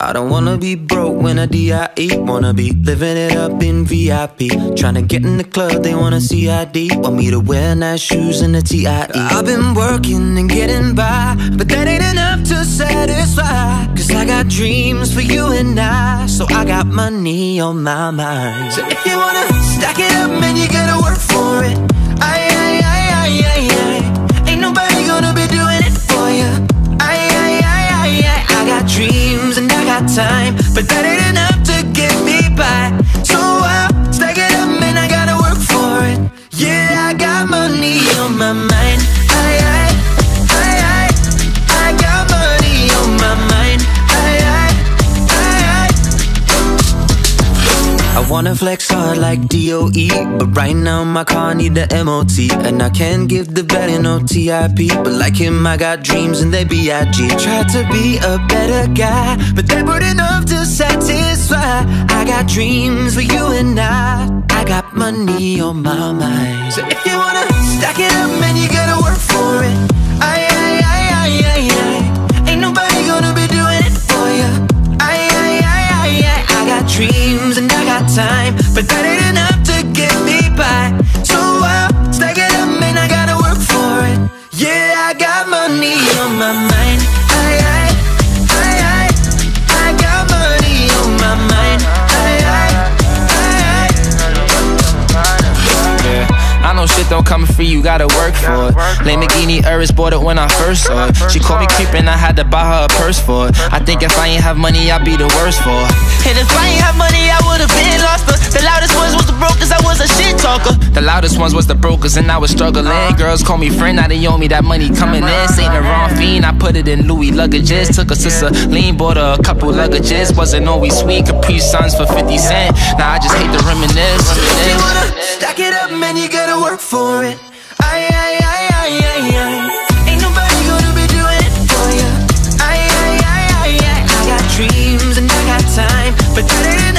I don't wanna be broke when I D.I.E. Wanna be living it up in V.I.P. Tryna get in the club, they wanna see I.D. Want me to wear nice shoes and a T.I.E. I've been working and getting by, but that ain't enough to satisfy. Cause I got dreams for you and I, so I got money on my mind. So if you wanna stack it up, man, you gotta work for it. I. Ain't nobody gonna be doing it for you. I got dreams and I got time, but that ain't enough to get me by. So I'll stack it up, man, I gotta work for it. Yeah, I got money on my mind. I got money on my mind. I wanna flex hard like D.O.E, but right now my car need the M.O.T. And I can't give the better no T.I.P, but like him I got dreams and they B.I.G. Tried to be a better guy, but that weren't enough to satisfy. I got dreams for you and I got money on my mind. So if you wanna stack it up, man, you gotta work for it. Ain't nobody gonna be doing it for you. I got dreams and I got time, but that ain't enough to get me by. So I'll stack it up, man, I gotta work for it. Yeah, I got money on my mind. I got money on my mind. I know shit don't come free, you gotta work for it. Lamborghini Urus bought it when I first saw it. She called me creepin', I had to buy her a purse for it. I think if I ain't have money, I'd be the worst for it. And if I ain't have money, I would've been lost her. The loudest ones was the brokers, I was a shit talker. The loudest ones was the brokers and I was struggling. Girls call me friend, now they owe me that money coming in. Saint Laurent fiend, I put it in Louis luggages. Took her to Celine, bought her a couple luggages. Wasn't always sweet, Capri Suns for 50 cents. Now I just hate to reminisce. If you wanna stack it up, man, you gotta work for it. Ain't nobody gonna be doing it for ya. I got dreams and I got time, but that ain't